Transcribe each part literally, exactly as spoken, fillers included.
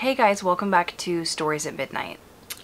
Hey guys, welcome back to Stories at Midnight.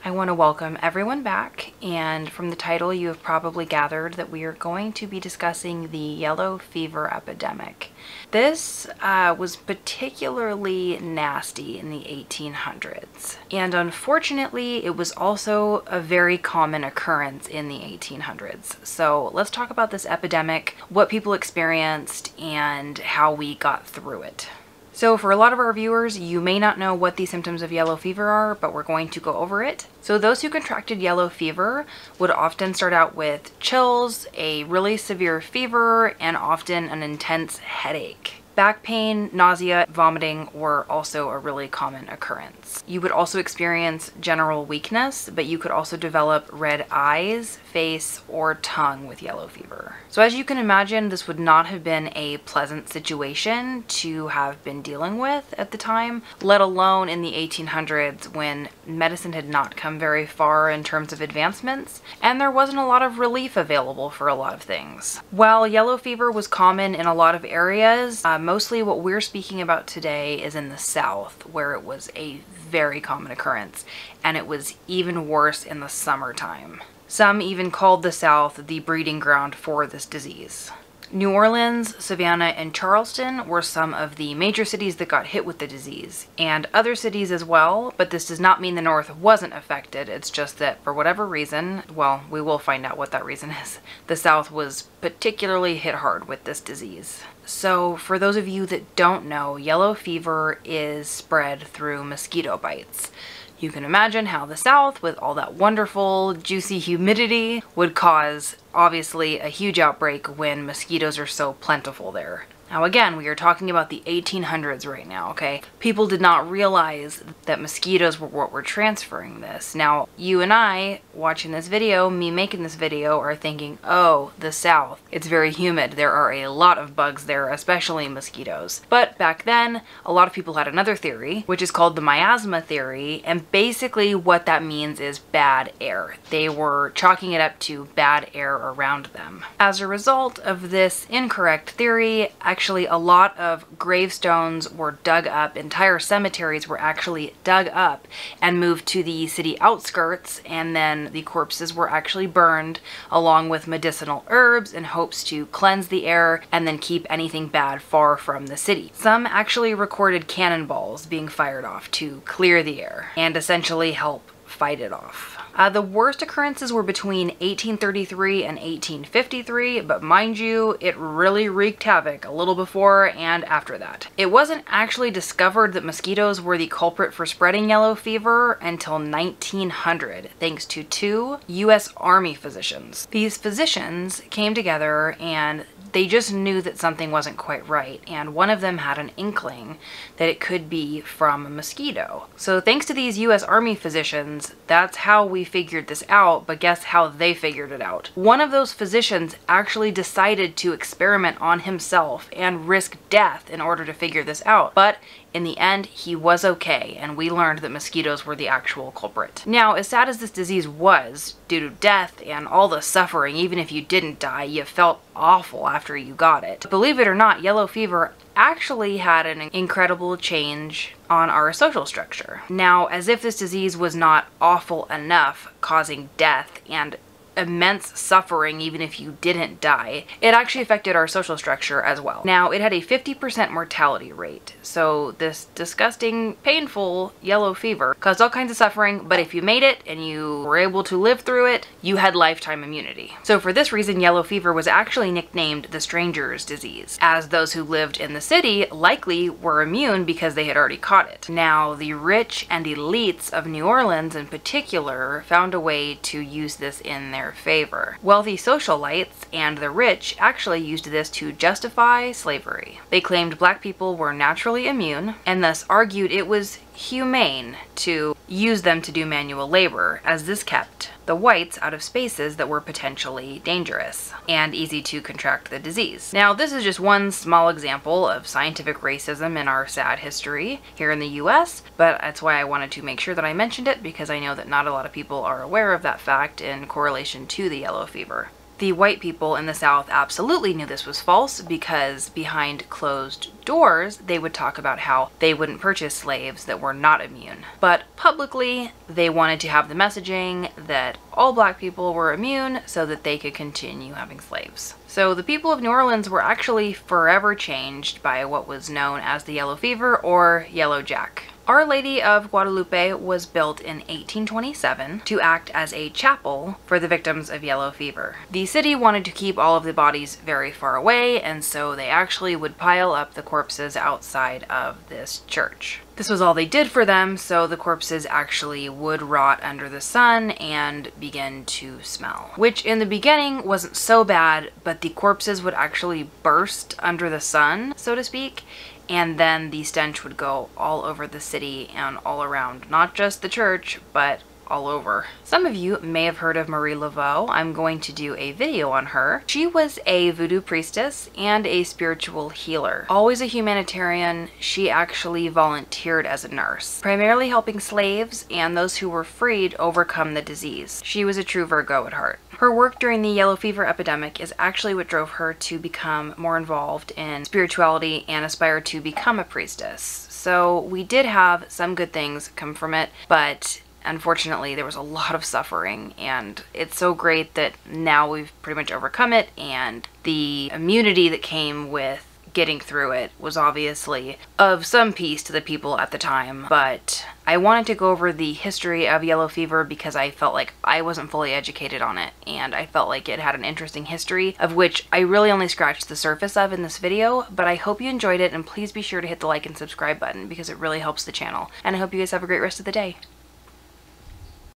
I want to welcome everyone back, and from the title you have probably gathered that we are going to be discussing the yellow fever epidemic. This uh, was particularly nasty in the eighteen hundreds, and unfortunately it was also a very common occurrence in the eighteen hundreds. So let's talk about this epidemic, what people experienced, and how we got through it. So for a lot of our viewers, you may not know what the symptoms of yellow fever are, but we're going to go over it. So those who contracted yellow fever would often start out with chills, a really severe fever, and often an intense headache. Back pain, nausea, vomiting were also a really common occurrence. You would also experience general weakness, but you could also develop red eyes, face, or tongue with yellow fever. So as you can imagine, this would not have been a pleasant situation to have been dealing with at the time, let alone in the eighteen hundreds when medicine had not come very far in terms of advancements, and there wasn't a lot of relief available for a lot of things. While yellow fever was common in a lot of areas, um, mostly what we're speaking about today is in the South, where it was a very common occurrence, and it was even worse in the summertime. Some even called the South the breeding ground for this disease. New Orleans, Savannah, and Charleston were some of the major cities that got hit with the disease, and other cities as well, but this does not mean the North wasn't affected. It's just that for whatever reason, well, we will find out what that reason is, the South was particularly hit hard with this disease. So for those of you that don't know, yellow fever is spread through mosquito bites. You can imagine how the South, with all that wonderful, juicy humidity, would cause, obviously, a huge outbreak when mosquitoes are so plentiful there. Now again, we are talking about the eighteen hundreds right now, okay? People did not realize that mosquitoes were what were transferring this. Now, you and I, watching this video, me making this video, are thinking, oh, the South. It's very humid. There are a lot of bugs there, especially mosquitoes. But back then, a lot of people had another theory, which is called the miasma theory, and basically what that means is bad air. They were chalking it up to bad air around them. As a result of this incorrect theory, actually a lot of gravestones were dug up, entire cemeteries were actually dug up and moved to the city outskirts, and then the corpses were actually burned along with medicinal herbs and hopes to cleanse the air and then keep anything bad far from the city. Some actually recorded cannonballs being fired off to clear the air and essentially help fight it off. Uh, the worst occurrences were between eighteen thirty-three and eighteen fifty-three, but mind you, it really wreaked havoc a little before and after that. It wasn't actually discovered that mosquitoes were the culprit for spreading yellow fever until nineteen hundred, thanks to two U S Army physicians. These physicians came together and they just knew that something wasn't quite right, and one of them had an inkling that it could be from a mosquito. So thanks to these U S Army physicians, that's how we figured this out, but guess how they figured it out. One of those physicians actually decided to experiment on himself and risk death in order to figure this out, but in the end, he was okay, and we learned that mosquitoes were the actual culprit. Now, as sad as this disease was, due to death and all the suffering, even if you didn't die, you felt awful after you got it. Believe it or not, yellow fever actually had an incredible change on our social structure. Now, as if this disease was not awful enough, causing death and immense suffering even if you didn't die, it actually affected our social structure as well. Now, it had a fifty percent mortality rate, so this disgusting, painful yellow fever caused all kinds of suffering, but if you made it and you were able to live through it, you had lifetime immunity. So for this reason, yellow fever was actually nicknamed the stranger's disease, as those who lived in the city likely were immune because they had already caught it. Now, the rich and elites of New Orleans in particular found a way to use this in their favor. Wealthy socialites and the rich actually used this to justify slavery. They claimed black people were naturally immune and thus argued it was humane to use them to do manual labor, as this kept the whites out of spaces that were potentially dangerous and easy to contract the disease. Now, this is just one small example of scientific racism in our sad history here in the U S, but that's why I wanted to make sure that I mentioned it, because I know that not a lot of people are aware of that fact in correlation to the yellow fever. The white people in the South absolutely knew this was false, because behind closed doors they would talk about how they wouldn't purchase slaves that were not immune. But publicly they wanted to have the messaging that all black people were immune so that they could continue having slaves. So the people of New Orleans were actually forever changed by what was known as the Yellow Fever or Yellow Jack. Our Lady of Guadalupe was built in eighteen twenty-seven to act as a chapel for the victims of yellow fever. The city wanted to keep all of the bodies very far away, and so they actually would pile up the corpses outside of this church. This was all they did for them, so the corpses actually would rot under the sun and begin to smell. Which in the beginning wasn't so bad, but the corpses would actually burst under the sun, so to speak, and then the stench would go all over the city and all around, not just the church, but all over. Some of you may have heard of Marie Laveau. I'm going to do a video on her. She was a voodoo priestess and a spiritual healer. Always a humanitarian, she actually volunteered as a nurse, primarily helping slaves and those who were freed overcome the disease. She was a true Virgo at heart. Her work during the yellow fever epidemic is actually what drove her to become more involved in spirituality and aspire to become a priestess. So we did have some good things come from it, but unfortunately, there was a lot of suffering, and it's so great that now we've pretty much overcome it, and the immunity that came with getting through it was obviously of some peace to the people at the time. But I wanted to go over the history of yellow fever because I felt like I wasn't fully educated on it, and I felt like it had an interesting history, of which I really only scratched the surface of in this video. But I hope you enjoyed it, and please be sure to hit the like and subscribe button because it really helps the channel, and I hope you guys have a great rest of the day.